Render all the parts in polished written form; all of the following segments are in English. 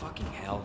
Fucking hell.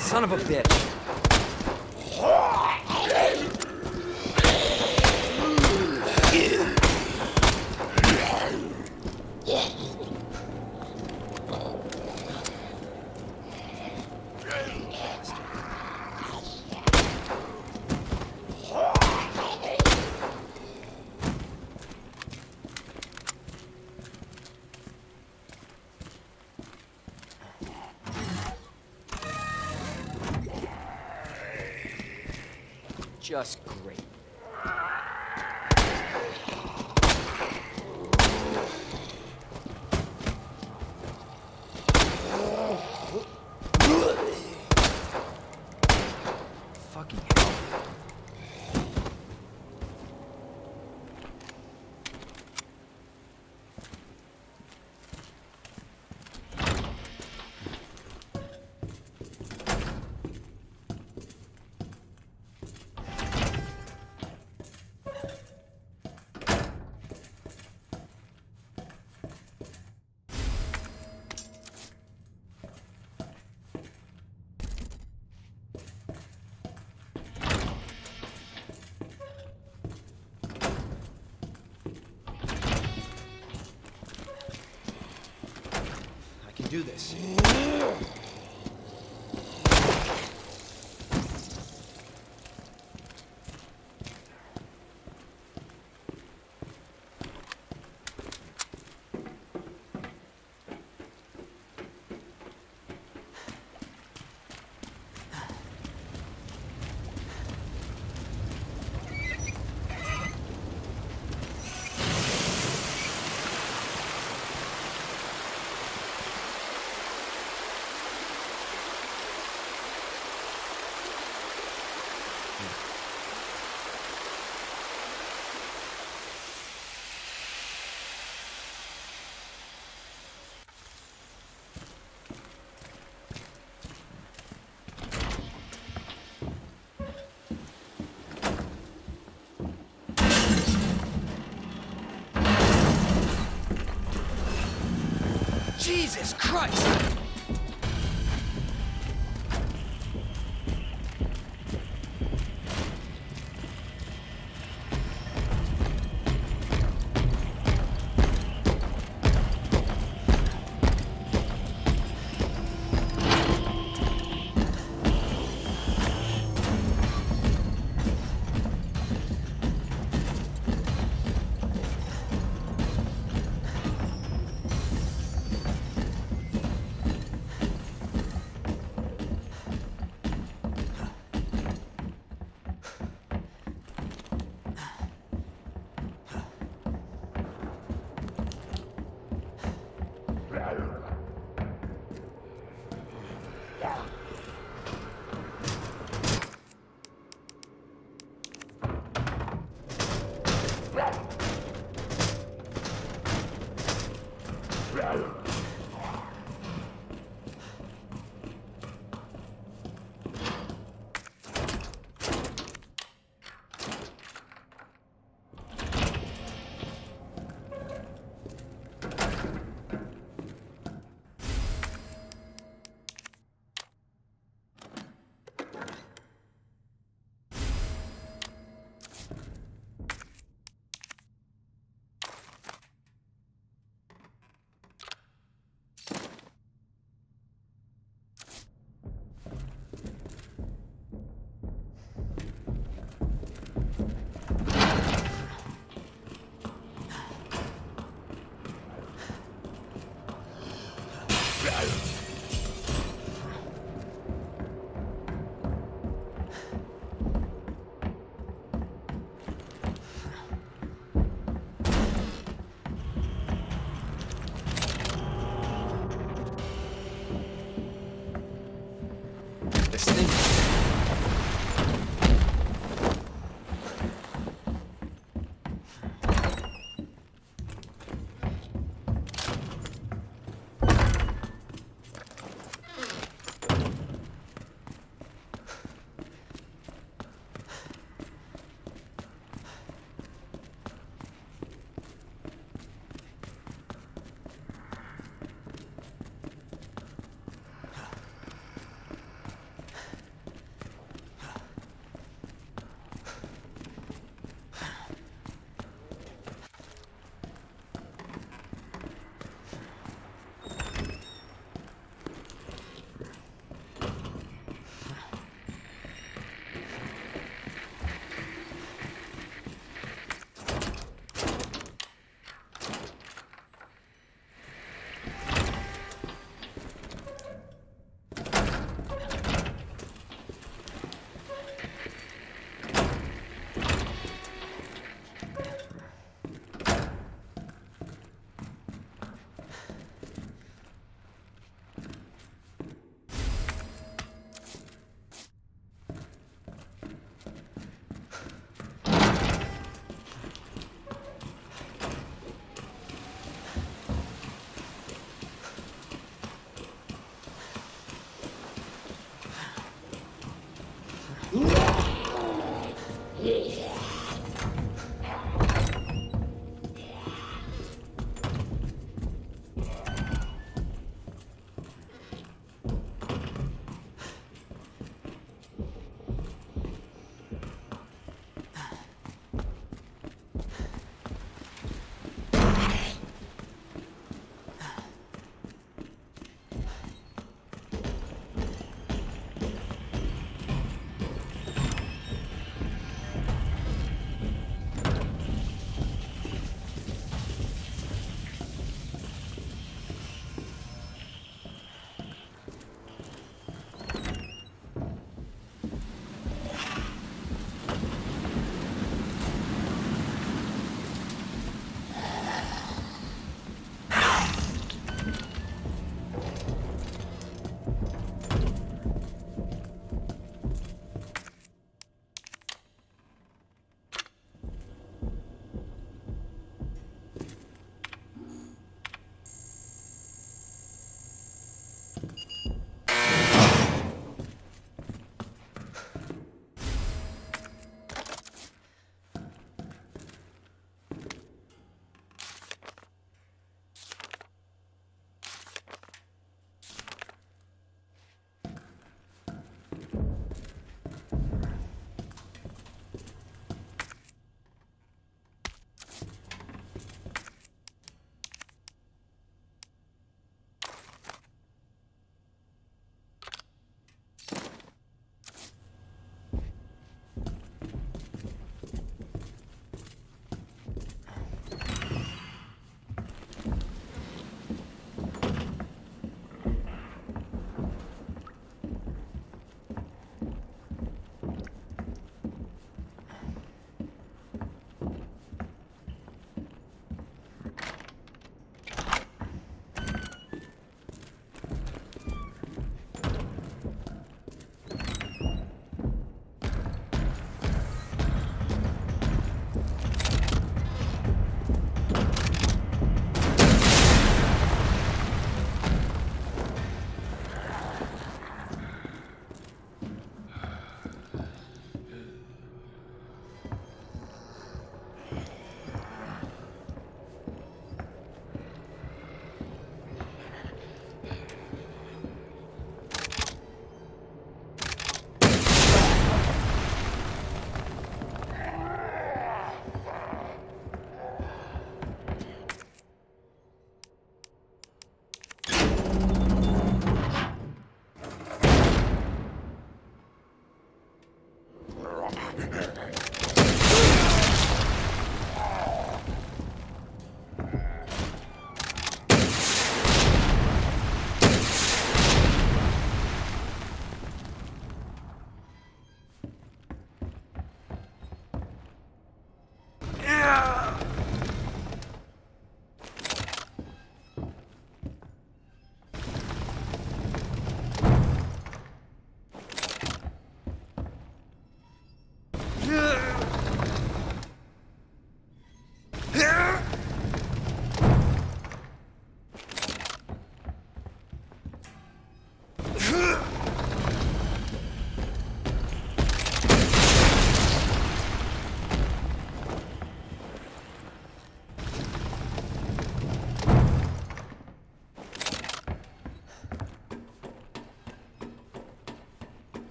Son of a bitch. Son of a bitch. Just great. Fucking hell. Do this. Jesus Christ!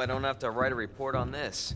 I don't have to write a report on this.